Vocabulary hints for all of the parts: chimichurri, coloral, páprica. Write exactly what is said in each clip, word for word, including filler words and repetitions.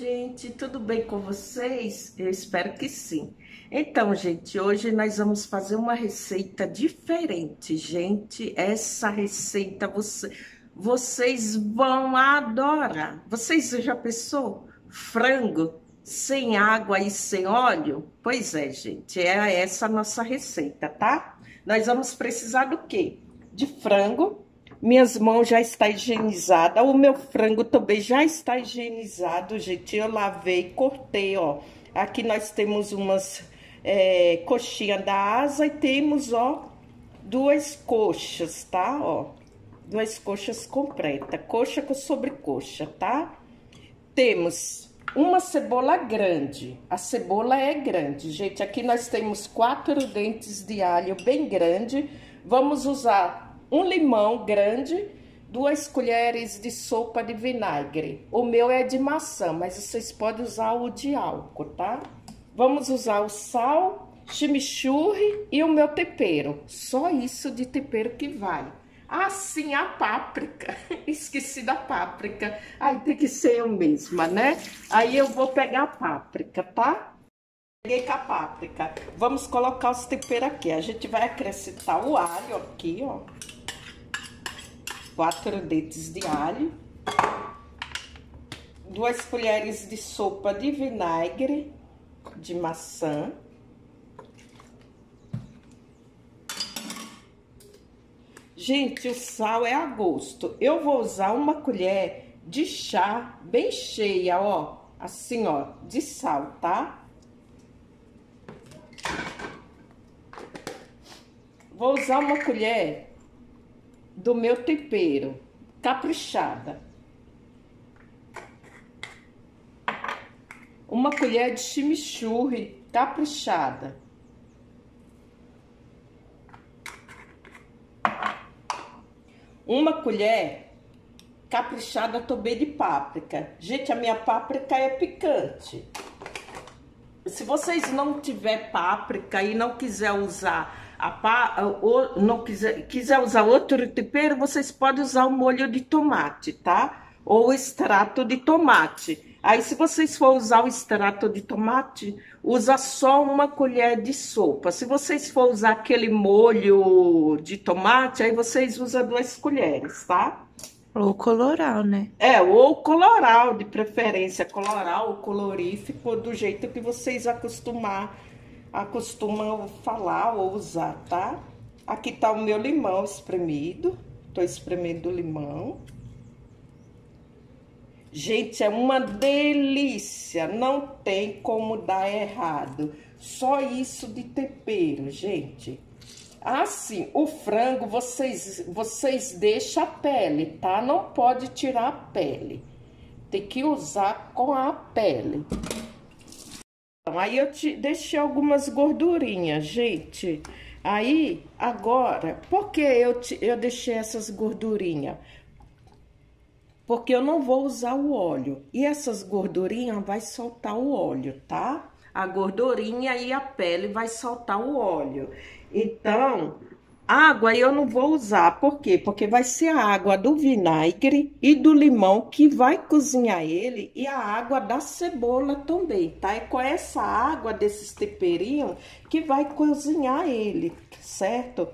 gente, tudo bem com vocês? Eu espero que sim. Então, gente, hoje nós vamos fazer uma receita diferente, gente. Essa receita você, vocês vão adorar. Vocês já pensou? Frango sem água e sem óleo? Pois é, gente, é essa a nossa receita, tá? Nós vamos precisar do quê? De frango. Minhas mãos já está higienizada, o meu frango também já está higienizado, gente. Eu lavei, cortei, ó. Aqui nós temos umas é, coxinhas da asa e temos, ó, duas coxas, tá? Ó, duas coxas completas, coxa com sobrecoxa, tá? Temos uma cebola grande, a cebola é grande, gente. Aqui nós temos quatro dentes de alho bem grande. Vamos usar um limão grande, duas colheres de sopa de vinagre. O meu é de maçã, mas vocês podem usar o de álcool, tá? Vamos usar o sal, chimichurri e o meu tempero. Só isso de tempero que vale. Ah, sim, a páprica. Esqueci da páprica. Aí tem que ser eu mesma, né? Aí eu vou pegar a páprica, tá? Peguei com a páprica. Vamos colocar os temperos aqui. A gente vai acrescentar o alho aqui, ó. Quatro dentes de alho, duas colheres de sopa de vinagre de maçã, gente. O sal é a gosto. Eu vou usar uma colher de chá bem cheia, ó, assim, ó, de sal, tá? Vou usar uma colher do meu tempero, caprichada. Uma colher de chimichurri, caprichada. Uma colher caprichada também de páprica. Gente, a minha páprica é picante. Se vocês não tiver páprica e não quiser usar A pá, ou não quiser, quiser usar outro tempero, vocês podem usar o molho de tomate, tá? Ou o extrato de tomate. Aí, se vocês for usar o extrato de tomate, usa só uma colher de sopa. Se vocês for usar aquele molho de tomate, aí vocês usam duas colheres, tá? Ou coloral, né? É, ou coloral, de preferência. Coloral ou colorífico, do jeito que vocês acostumar. Acostumam falar ou usar, tá? Aqui tá o meu limão espremido. Tô espremendo o limão. Gente, é uma delícia. Não tem como dar errado. Só isso de tempero, gente. Assim, o frango, vocês, vocês deixam a pele, tá? Não pode tirar a pele. Tem que usar com a pele. Aí eu te deixei algumas gordurinhas, gente. Aí, agora, por que eu, te, eu deixei essas gordurinhas? Porque eu não vou usar o óleo. E essas gordurinhas vai soltar o óleo, tá? A gordurinha e a pele vai soltar o óleo. Então, água eu não vou usar. Por quê? Porque vai ser a água do vinagre e do limão que vai cozinhar ele e a água da cebola também, tá? É com essa água desses temperinhos que vai cozinhar ele, certo?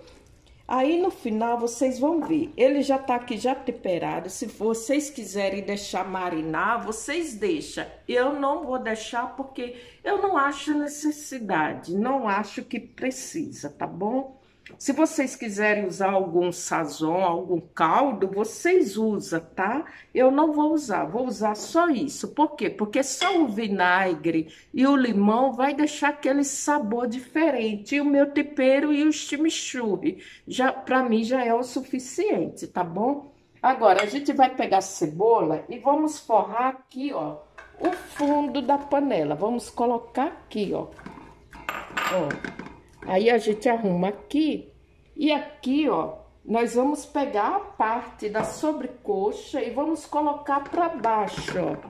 Aí no final vocês vão ver. Ele já tá aqui já temperado. Se vocês quiserem deixar marinar, vocês deixam. Eu não vou deixar porque eu não acho necessidade, não acho que precisa, tá bom? Se vocês quiserem usar algum sazon, algum caldo, vocês usam, tá? Eu não vou usar, vou usar só isso. Por quê? Porque só o vinagre e o limão vai deixar aquele sabor diferente. E o meu tempero e o chimichurri, já, pra mim, já é o suficiente, tá bom? Agora, a gente vai pegar a cebola e vamos forrar aqui, ó, o fundo da panela. Vamos colocar aqui, ó. Ó. Aí a gente arruma aqui, e aqui, ó, nós vamos pegar a parte da sobrecoxa e vamos colocar pra baixo, ó.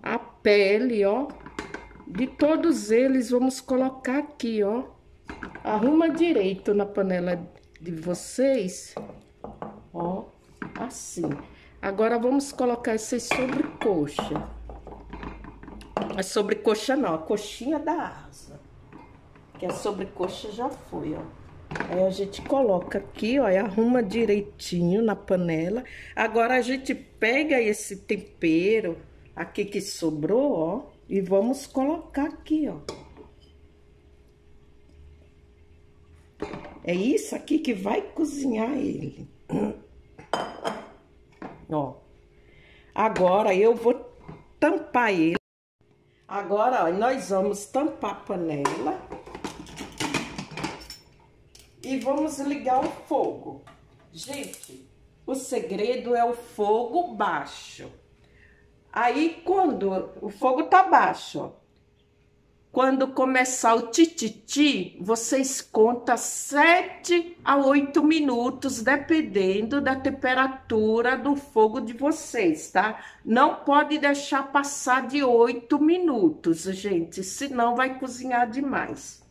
A pele, ó, de todos eles, vamos colocar aqui, ó. Arruma direito na panela de vocês, ó, assim. Agora vamos colocar essas sobrecoxas. é sobrecoxa não, a coxinha da asa. Que a sobrecoxa já foi, ó. Aí a gente coloca aqui, ó, e arruma direitinho na panela. Agora a gente pega esse tempero aqui que sobrou, ó, e vamos colocar aqui, ó. É isso aqui que vai cozinhar ele. Ó. Agora eu vou tampar ele. Agora, ó, nós vamos tampar a panela. E vamos ligar o fogo. Gente, o segredo é o fogo baixo. Aí, quando o fogo tá baixo, ó, quando começar o tititi, vocês contam sete a oito minutos, dependendo da temperatura do fogo de vocês, tá? Não pode deixar passar de oito minutos, gente, senão vai cozinhar demais.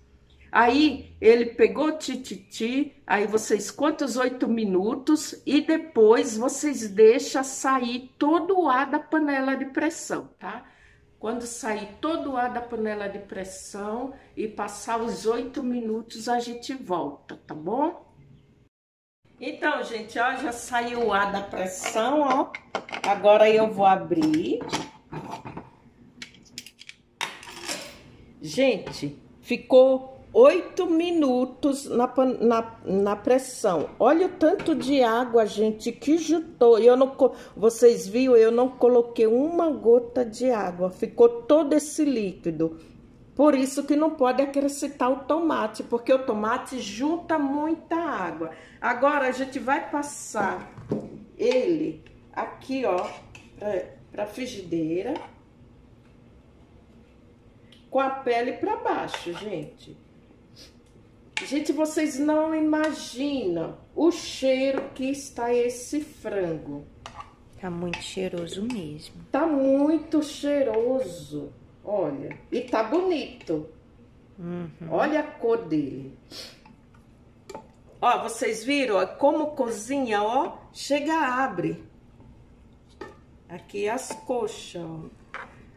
Aí, ele pegou tititi, aí vocês contam os oito minutos e depois vocês deixam sair todo o ar da panela de pressão, tá? Quando sair todo o ar da panela de pressão e passar os oito minutos, a gente volta, tá bom? Então, gente, ó, já saiu o ar da pressão, ó. Agora eu vou abrir. Gente, ficou oito minutos na, na, na pressão. Olha o tanto de água, gente, que juntou. Eu não, vocês viram, eu não coloquei uma gota de água. Ficou todo esse líquido. Por isso que não pode acrescentar o tomate, porque o tomate junta muita água. Agora, a gente vai passar ele aqui, ó, pra frigideira. Com a pele pra baixo, gente. Gente, vocês não imaginam o cheiro que está esse frango. Tá muito cheiroso mesmo. Tá muito cheiroso, olha. E tá bonito. Uhum. Olha a cor dele. Ó, vocês viram ó, como cozinha, ó. Chega, abre. Aqui as coxas, ó.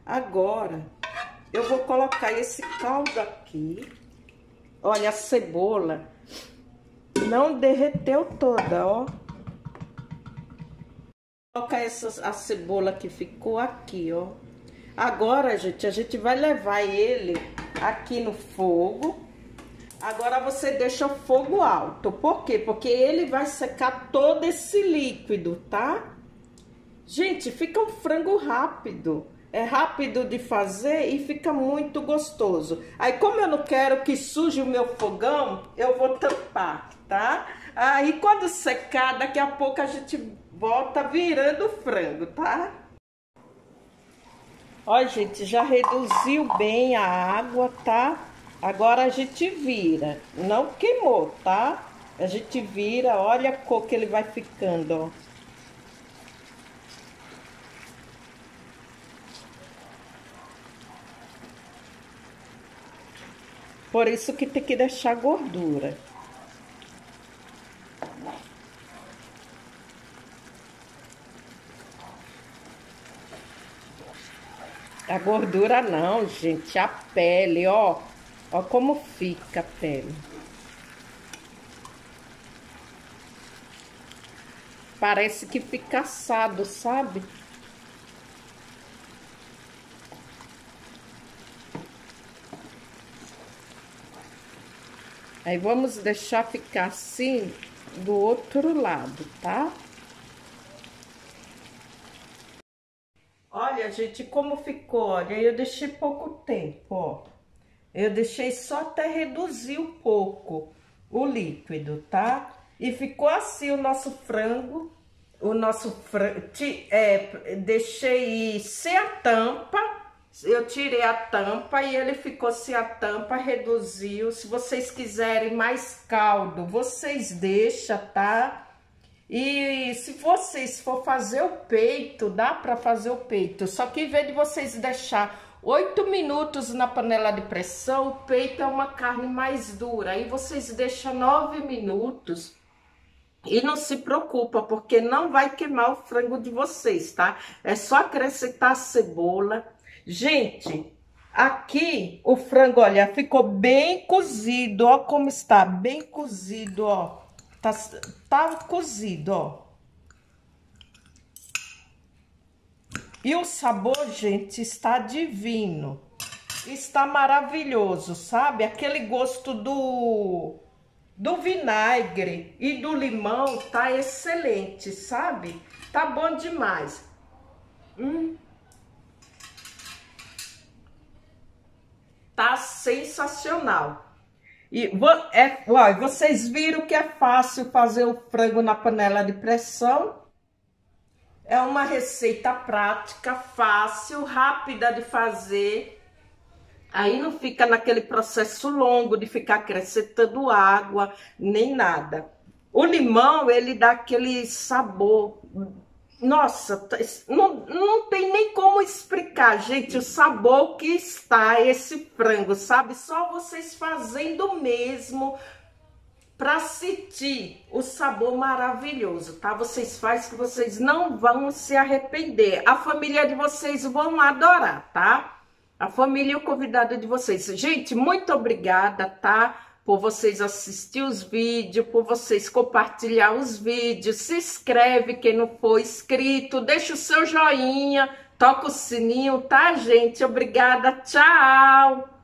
Agora, eu vou colocar esse caldo aqui. Olha, a cebola não derreteu toda, ó. Vou colocar essa, a cebola que ficou aqui, ó. Agora, gente, a gente vai levar ele aqui no fogo. Agora você deixa o fogo alto. Por quê? Porque ele vai secar todo esse líquido, tá? Gente, fica um frango rápido. É rápido de fazer e fica muito gostoso. Aí, como eu não quero que suje o meu fogão, eu vou tampar, tá? Aí, quando secar, daqui a pouco a gente volta virando o frango, tá? Ó, gente, já reduziu bem a água, tá? Agora a gente vira. Não queimou, tá? A gente vira, olha a cor que ele vai ficando, ó. Por isso que tem que deixar gordura. A gordura não, gente. A pele, ó. Ó como fica a pele. Parece que fica assado, sabe? Aí, vamos deixar ficar assim do outro lado, tá? Olha, gente, como ficou, olha, eu deixei pouco tempo, ó. Eu deixei só até reduzir um pouco o líquido, tá? E ficou assim o nosso frango, o nosso frango, é, deixei sem a tampa. Eu tirei a tampa e ele ficou sem a tampa, reduziu. Se vocês quiserem mais caldo, vocês deixam, tá? E se vocês for fazer o peito, dá pra fazer o peito. Só que em vez de vocês deixar oito minutos na panela de pressão, o peito é uma carne mais dura. Aí vocês deixam nove minutos. E não se preocupa, porque não vai queimar o frango de vocês, tá? É só acrescentar a cebola. Gente, Aqui o frango, olha, ficou bem cozido, ó, como está, bem cozido, ó. Tá, tá cozido, ó. E o sabor, gente, está divino. Está maravilhoso, sabe? Aquele gosto do, do vinagre e do limão tá excelente, sabe? Tá bom demais. Hum. Tá sensacional. E é, ó, vocês viram que é fácil fazer o frango na panela de pressão. É uma receita prática, fácil, rápida de fazer. Aí não fica naquele processo longo de ficar acrescentando água, nem nada. O limão, ele dá aquele sabor. Nossa, não, não tem nem como explicar, gente, o sabor que está esse frango, sabe? Só vocês fazendo mesmo para sentir o sabor maravilhoso, tá? Vocês fazem que vocês não vão se arrepender. A família de vocês vão adorar, tá? A família e o convidado de vocês. Gente, muito obrigada, tá? Por vocês assistir os vídeos, por vocês compartilhar os vídeos. Se inscreve quem não for inscrito. Deixa o seu joinha, toca o sininho, tá, gente? Obrigada, tchau!